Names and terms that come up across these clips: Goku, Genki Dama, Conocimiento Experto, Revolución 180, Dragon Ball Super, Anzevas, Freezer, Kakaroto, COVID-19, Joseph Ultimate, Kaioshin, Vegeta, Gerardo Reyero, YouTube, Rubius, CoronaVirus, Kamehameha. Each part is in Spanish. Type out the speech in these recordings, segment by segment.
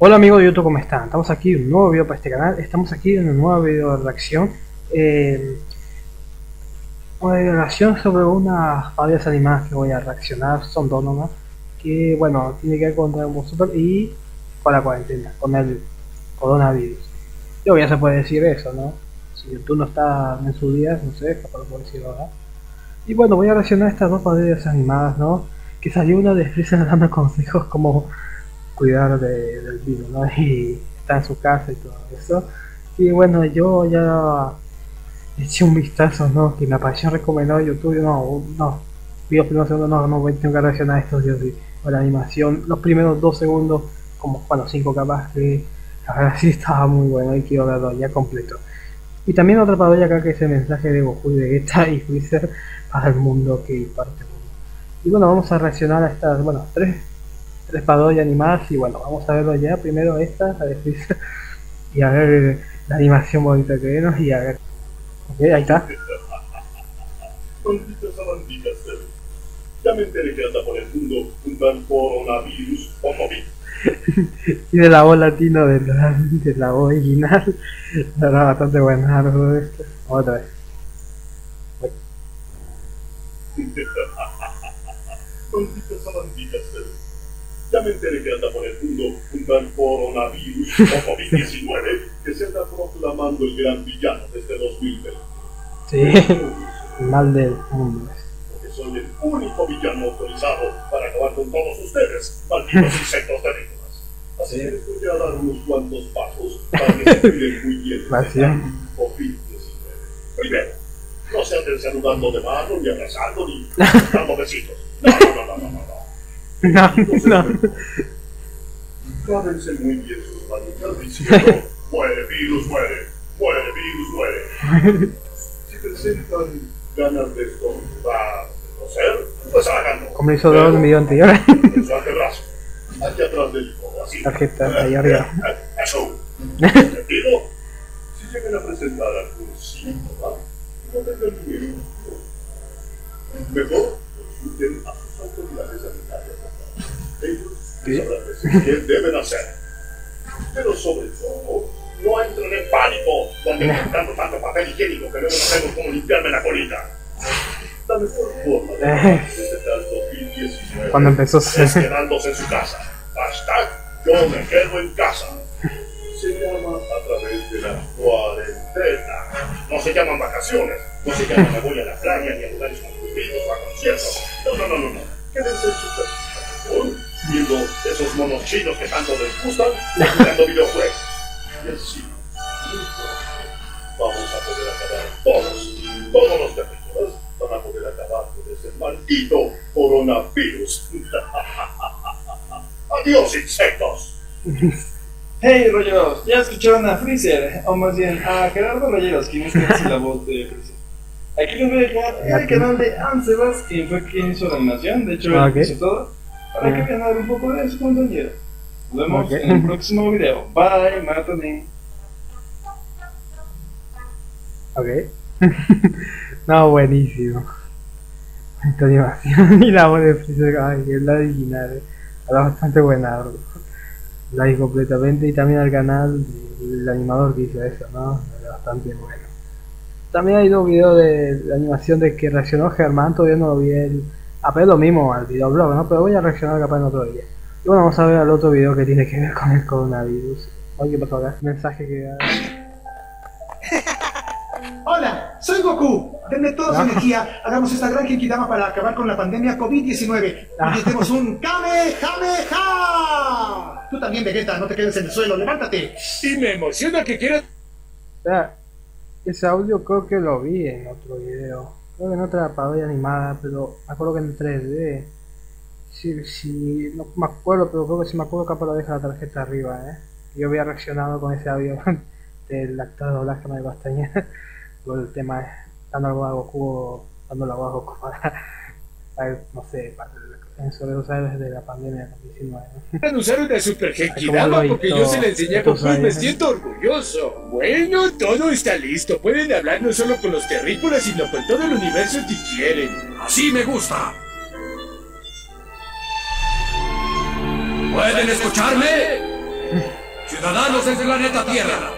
Hola amigos de YouTube, ¿cómo están? Estamos aquí en un nuevo video para este canal. Estamos aquí en un nuevo video de reacción. Una reacción sobre unas parodias animadas que voy a reaccionar. Son dos nomás. Que bueno, tiene que ver con Dragon Ball Super y con la cuarentena, con el coronavirus. Yo ya se puede decir eso, ¿no? Si YouTube no está en sus días, no sé, capaz lo puedo decir ahora. Y bueno, voy a reaccionar a estas dos parodias animadas, ¿no? Que salió una de Freezer dando consejos como cuidar del virus, ¿no? Y está en su casa y todo eso. Y bueno, yo ya eché un vistazo, ¿no? Que me apareció recomendado YouTube, no. Videos primeros segundos, no voy a tener que reaccionar a estos videos de la animación. Los primeros 2 segundos, como bueno, 5 capaz, que la verdad sí estaba muy bueno y quiero verlo ya completo. Y también otra parodia acá que es el mensaje de Goku y Vegeta y Freezer para el mundo que parte mundo. Y bueno, vamos a reaccionar a estas, bueno, tres parodias animadas y bueno, vamos a verlo ya. Primero esta, la de Freezer, y a ver la animación bonita que vemos y a ver... Ok, ahí está. Maldita esa bandida, Cero. Ya me enteré que anda por el mundo un tal coronavirus o COVID. Y de la voz latina de la voz original, era bastante buena, ¿no? Otra vez. Maldita esa bandida, Cero. Ya me enteré que anda por el mundo un tal coronavirus o COVID-19 que se anda proclamando el gran villano desde 2020. Sí, el mal del mundo. Porque soy el único villano autorizado para acabar con todos ustedes, malditos insectos de lenguas. Así que les voy a dar unos cuantos pasos para que se cuiden muy bien de COVID-19. Primero, no se anden saludando de mano, ni abrazando, ni dando besitos. No. No. Cádense muy bien sus manitas diciendo: muere virus, muere, muere virus, muere. Si presentan ganas de toser, pues háganlo. Como hizo Don Millón anterior. Hacia atrás del codo, así. Tarjeta, ahí arriba. Eso. ¿Entendido? Si llegan a presentar algún síntoma, no tengan miedo. Mejor consulten a sus autoridades sanitarias. ¿Qué deben hacer? Pero sobre todo, no entren en pánico cuando encontramos tanto papel higiénico que no sabemos cómo limpiarme la colita. La mejor forma de presentar COVID-19 cuando empezó es quedándose en su casa. Hashtag yo me quedo en casa. Se llama a través de la cuarentena. No se llaman vacaciones, no se llama me voy a la playa ni a lugares concurridos o a conciertos. No. Quédense en su casa. Viendo esos monos chinos que tanto les gustan, jugando videojuegos. Y así, vamos a poder acabar todos los terrícolas van a poder acabar con ese maldito coronavirus. ¡Adiós, insectos! Hey, rolleros, ya escucharon a Freezer, o más bien a Gerardo Reyero, quien es casi la voz de Freezer. Aquí les voy a dejar el canal de Anzevas, quien fue quien hizo la animación, de hecho, él hizo todo. Para que vean un poco de su contenido. Nos vemos en el próximo video. Bye, Martoni. Ok. No, buenísimo. Esta animación y la voz de Freezer, que es la original. Era bastante buena. La vi completamente y también al canal del animador que hizo eso, ¿no? Era bastante bueno. También hay dos videos de animación de que reaccionó Germán, todavía no lo vi él. Apenas lo mismo al videoblog, ¿no? Pero voy a reaccionar capaz en otro día. Y bueno, vamos a ver al otro video que tiene que ver con el coronavirus. Oye, ¿qué pasó acá? Mensaje que... Hola, soy Goku. Denme toda su energía. Hagamos esta gran Genki Dama para acabar con la pandemia COVID-19. Y tenemos un Kamehameha. Tú también, Vegeta, no te quedes en el suelo. Levántate. Y me emociona que quieras... Ese audio creo que lo vi en otro video. Creo que en otra parodia animada, pero me acuerdo que en 3D. Sí, no me acuerdo, pero creo que si me acuerdo capaz lo deja la tarjeta arriba, Yo había reaccionado con ese audio del actor de doblaje de Castañeda con el tema dando la voz a Goku, para no sé, para los héroes de la pandemia de COVID-19. Renunciaron a Super Genki Dama porque yo se la enseñé a Goku y me siento orgulloso. Bueno, todo está listo. Pueden hablar no solo con los terrícolas, sino con todo el universo si quieren. ¡Así me gusta! ¿Pueden escucharme? Ciudadanos del planeta Tierra,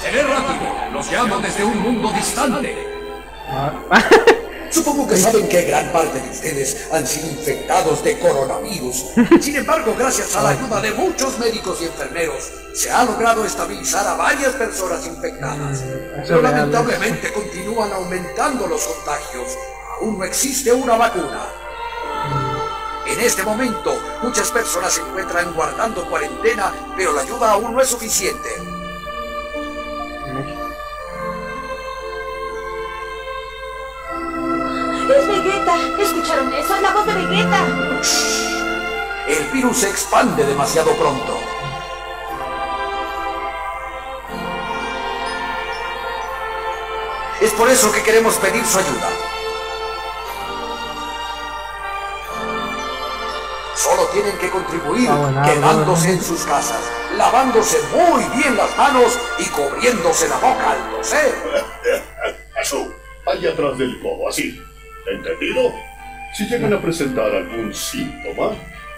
seré rápido, los llamo desde un mundo distante. Supongo que saben que gran parte de ustedes han sido infectados de coronavirus. Sin embargo, gracias a la ayuda de muchos médicos y enfermeros, se ha logrado estabilizar a varias personas infectadas. Pero lamentablemente continúan aumentando los contagios. Aún no existe una vacuna. En este momento, muchas personas se encuentran guardando cuarentena, pero la ayuda aún no es suficiente. ¡Es Vegeta! ¿Escucharon eso? ¡Es la voz de Vegeta! Shh. El virus se expande demasiado pronto. Es por eso que queremos pedir su ayuda. Solo tienen que contribuir quedándose en sus casas, lavándose muy bien las manos y cubriéndose la boca al toser. Azul, allá atrás del codo, así. ¿Entendido? Si llegan a presentar algún síntoma,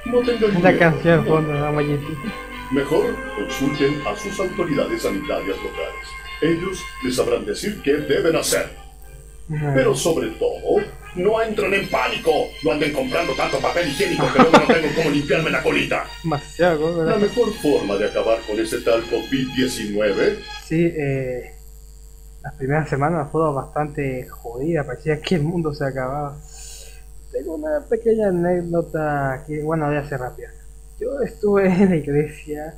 no tengan miedo. La canción fondo, la malletita. Mejor consulten a sus autoridades sanitarias locales. Ellos les sabrán decir qué deben hacer. Pero sobre todo, no entren en pánico. No anden comprando tanto papel higiénico que luego no tengo cómo limpiarme la colita. Demasiado, la mejor forma de acabar con ese tal COVID-19. Sí, las primeras semanas fueron bastante jodidas, parecía que el mundo se acababa. Tengo una pequeña anécdota que, bueno, voy a hacer rápida. Yo estuve en la iglesia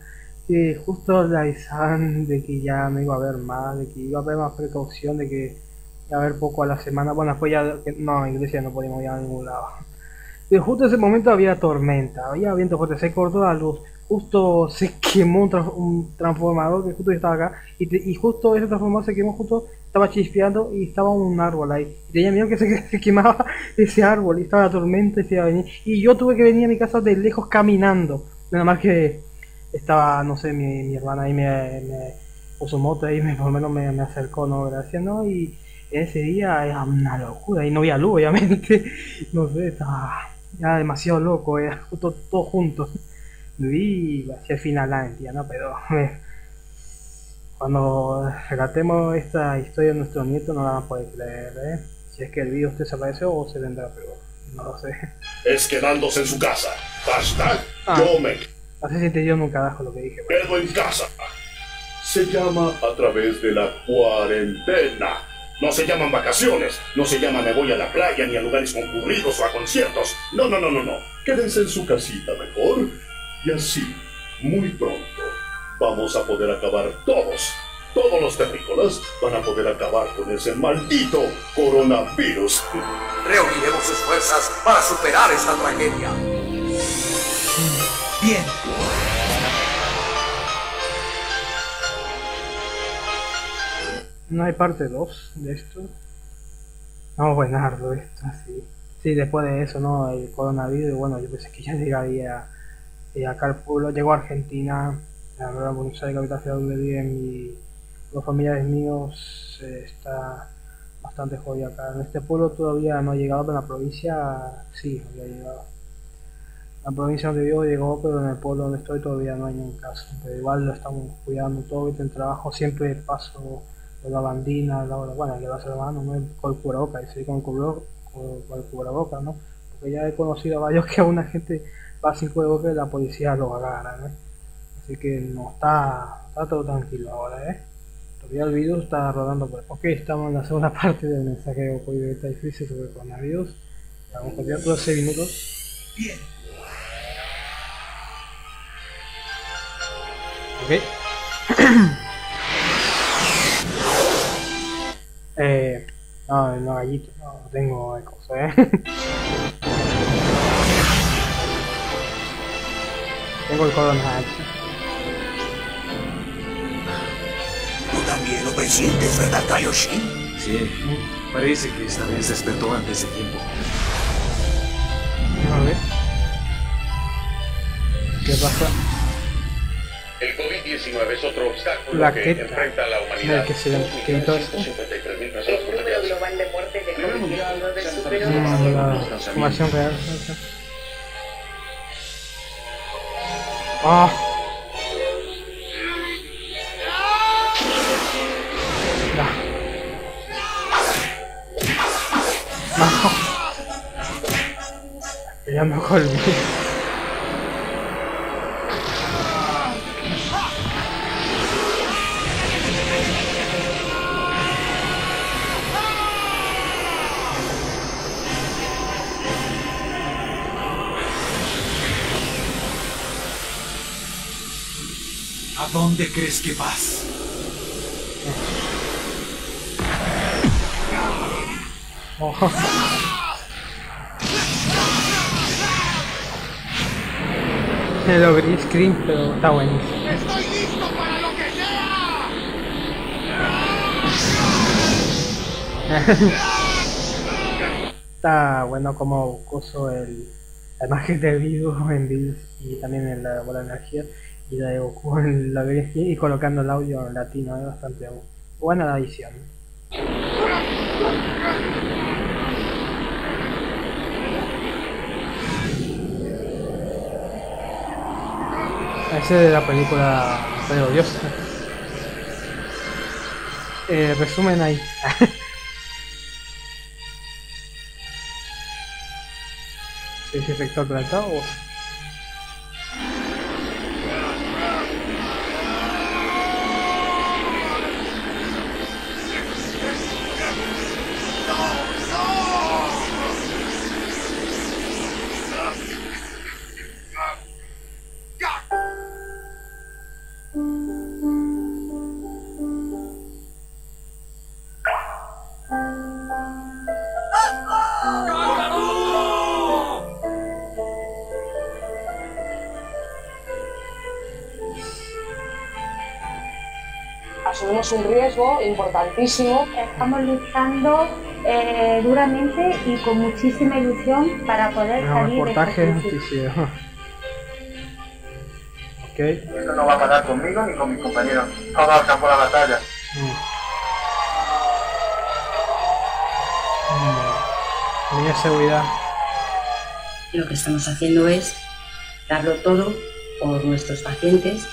y justo la avisaban de que ya no iba a haber más, de que iba a haber más precaución, de que iba a haber poco a la semana. Bueno, después ya, no, en iglesia no podíamos ir a ningún lado. Pero justo en ese momento había tormenta, había viento fuerte, se cortó la luz. Justo se quemó un transformador que justo yo estaba acá y justo ese transformador se quemó, justo estaba chispeando y estaba un árbol ahí. Y tenía miedo que se quemaba ese árbol y estaba la tormenta y se iba a venir. Y yo tuve que venir a mi casa de lejos caminando. Nada más que estaba, no sé, mi hermana ahí me puso moto y por lo menos me acercó, no, gracias, ¿no? Y ese día era una locura y no había luz, obviamente. No sé, estaba ya demasiado loco, era justo todo junto. Y hacia el final la entidad, ¿no? Pero cuando relatemos esta historia a nuestros nietos no la van a poder creer, ¿eh? Si es que el virus usted desapareció o se vendrá, pero no lo sé. Es quedándose en su casa. Hashtag yo me... No sé si te dio un carajo lo que dije. Pero... Quedo en casa. Se llama a través de la cuarentena. No se llaman vacaciones, no se llama me voy a la playa ni a lugares concurridos o a conciertos. No, no, no, no, no. Quédense en su casita mejor. Y así, muy pronto, vamos a poder acabar todos los terrícolas van a poder acabar con ese maldito coronavirus. Reuniremos sus fuerzas para superar esta tragedia. Bien. ¿No hay parte 2 de esto? No, bueno, Arlo, esto, sí. Sí, después de eso, ¿no? El coronavirus, bueno, yo pensé que ya llegaría... Y acá el pueblo llegó a Argentina, la nueva Buenos Aires, capital ciudad donde viven y los familiares míos, está bastante jodido acá. En este pueblo todavía no ha llegado, pero en la provincia sí había llegado. La provincia donde vivo llegó, pero en el pueblo donde estoy todavía no hay ningún caso. Pero igual lo estamos cuidando todo, en el trabajo siempre paso por la bandina, bueno, el brazo de la mano, ¿no? Con el cubreboca, y seguir con el cubreboca, ¿no? Porque ya he conocido a varios que a una gente... va sin cubreboca y la policía lo agarra, ¿eh? Así que no está todo tranquilo ahora, ¿eh? Todavía el virus está rodando por ahí. Ok, estamos en la segunda parte del mensaje de Goku y Vegeta y Freezer sobre el coronavirus. Vamos a continuar por 6 minutos. Bien. Ok. No, gallito, no tengo ecos, ¿eh? Tengo el coronavirus. ¿Tú también lo presientes, verdad, Kaioshin? Sí, parece que esta vez despertó antes de tiempo. A ver. ¿Qué pasa? El COVID-19 es otro obstáculo que enfrenta a la humanidad. Que se le quitó esto. El número global de muertes de COVID-19 superó los 100.000. Información real. Ah. No. Ya me colgué. ¿A dónde crees que vas? Oh. Se lo green screen, pero está buenísimo. ¡Estoy listo para lo que sea! Está bueno como uso la imagen de Vivo en Bills y también en la bola de energía. Y la de Goku en la green screen y colocando el audio en latino, es bastante buena la edición. Ese de la película pero odiosa. Resumen ahí. ¿Se dice efecto plantado o...? Asumimos un riesgo importantísimo. Estamos luchando duramente y con muchísima ilusión para poder salir de esta crisis. Okay. Esto no va a parar conmigo ni con mis compañeros. Todos al campo de la batalla. Mucha seguridad. Lo que estamos haciendo es darlo todo por nuestros pacientes.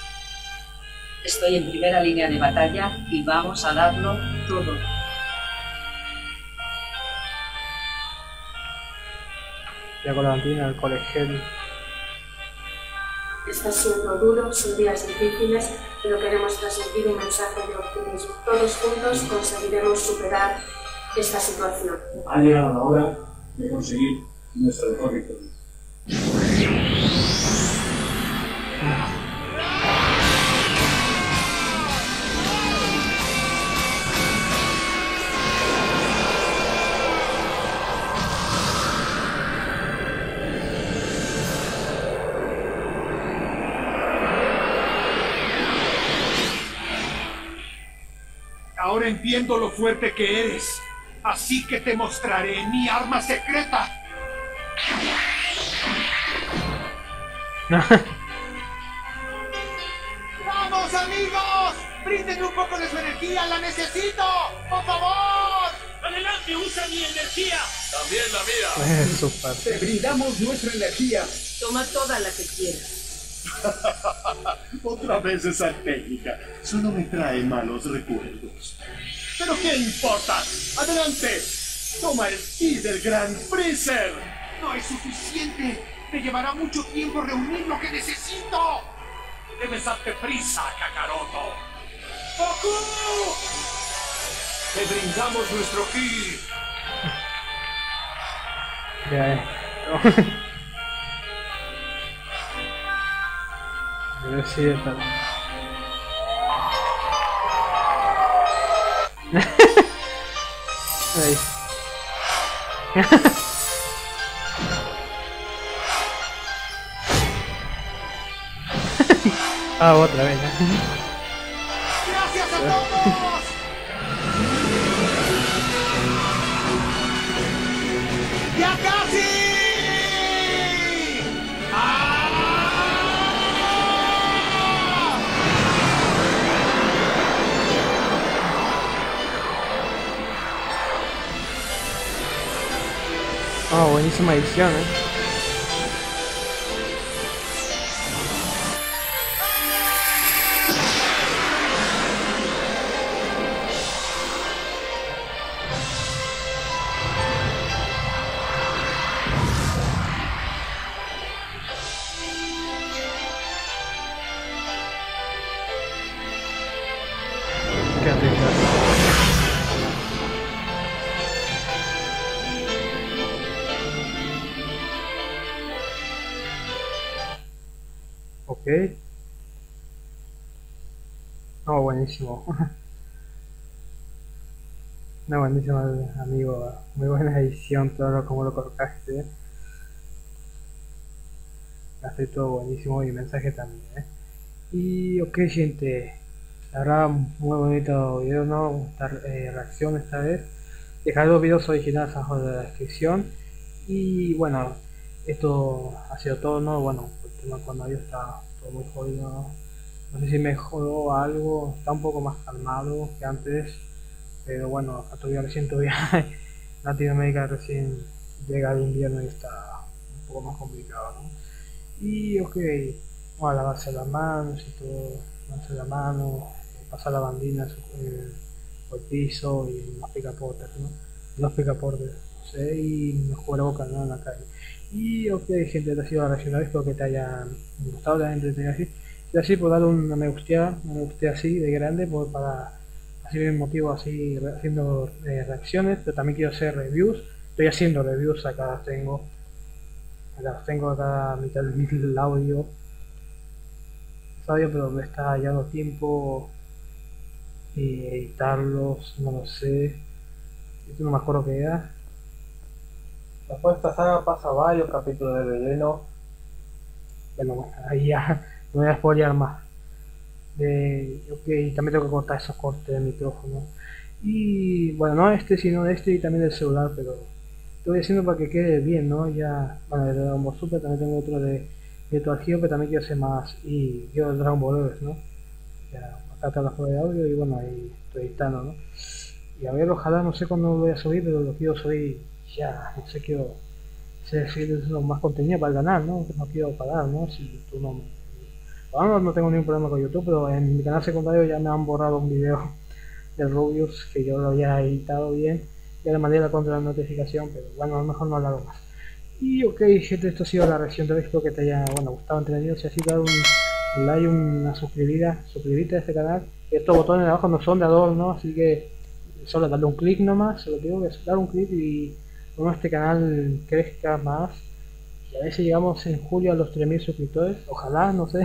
Estoy en primera línea de batalla y vamos a darlo todo. La colatina, el colegio. Está siendo duro, son días difíciles, pero queremos transmitir un mensaje de optimismo. Todos juntos conseguiremos superar esta situación. Ha llegado la hora de conseguir nuestro mejor victoria. Ahora entiendo lo fuerte que eres, así que te mostraré mi arma secreta. ¡Vamos, amigos! ¡Brinden un poco de su energía! ¡La necesito! ¡Por favor! ¡Adelante! ¡Usa mi energía! ¡También la mía! Te brindamos nuestra energía. Toma toda la que quieras. Otra vez esa técnica. Solo me trae malos recuerdos. ¡Pero qué importa! ¡Adelante! ¡Toma el ki del gran Freezer! ¡No es suficiente! ¡Me llevará mucho tiempo reunir lo que necesito! ¡Debes darte prisa, Kakaroto! ¡Goku! ¡Te brindamos nuestro ki! Ya. Sí, está bien. Ahí. Ah, otra vez. ¡Gracias a todos! ¡Ya casi! Ah, buenísima edición, quédate en casa. Ok. No, buenísimo. No, buenísimo, amigo. Muy buena edición, todo lo como lo colocaste. Hace todo buenísimo y el mensaje también, ¿eh? Y ok, gente, la verdad muy bonito video, ¿no? Reacción esta vez. Dejar los videos originales abajo de la descripción. Y bueno, esto ha sido todo, ¿no? Bueno, el tema cuando yo está todo muy jodido, ¿no? No sé si mejoró algo, está un poco más calmado que antes, pero bueno, acá todavía recién Latinoamérica recién llega el invierno y está un poco más complicado, ¿no? Y ok, bueno, lavarse las manos y todo, lavarse la mano, pasar la bandina por el piso y los picaportes, ¿no? Los picaportes, no sé, y los cuervocas, ¿no? En la calle. Y ok, gente, te ha sido racional, espero que te haya gustado, te haya entretenido así. Y así, por dar una me gusteada, así de grande, pues para así bien motivo, así haciendo reacciones, pero también quiero hacer reviews, estoy haciendo reviews, acá las tengo acá a mitad del audio, pero me está hallando tiempo y editarlos, no lo sé, esto no me acuerdo qué era. Después de esta saga pasa varios capítulos de relleno, bueno, ahí ya no voy a spoilear más. Ok, también tengo que cortar esos cortes de micrófono y bueno, no este sino este y también del celular, pero estoy haciendo para que quede bien, ¿no? Ya, bueno, de Dragon Ball Super también tengo otro de tu archivo, que también quiero hacer más, y yo de Dragon Ball, ¿no? Ya, acá está la prueba de audio y bueno, ahí estoy editando, ¿no? Y a ver, ojalá, no sé cuándo lo voy a subir, pero lo quiero subir ya, no sé, quiero decir más contenido para el canal, ¿no? No quiero pagar, ¿no? Si tú no... Bueno, no tengo ningún problema con YouTube, pero en mi canal secundario ya me han borrado un video de Rubius que yo lo había editado bien. Ya le mandé la contra la notificación, pero bueno, a lo mejor no lo hago más. Y ok, gente, esto ha sido la reacción de hoy, espero que te haya gustado, entretenido. Si así, dar un like, una suscribida, suscribirte a este canal. Estos botones de abajo no son de adorno, así que solo darle un clic nomás, solo digo que es dar un clic y bueno, este canal crezca más. Y a ver si llegamos en julio a los 3000 suscriptores, ojalá, no sé,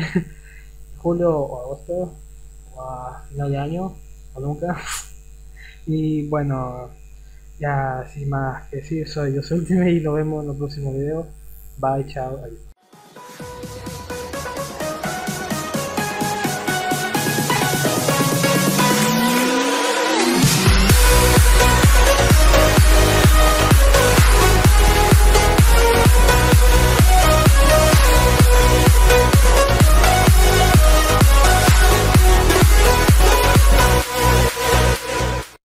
julio o agosto, o a final de año, o nunca. Y bueno... Ya, sin más que decir, soy Joseph Ultimate y nos vemos en los próximos videos. Bye, chao, adiós.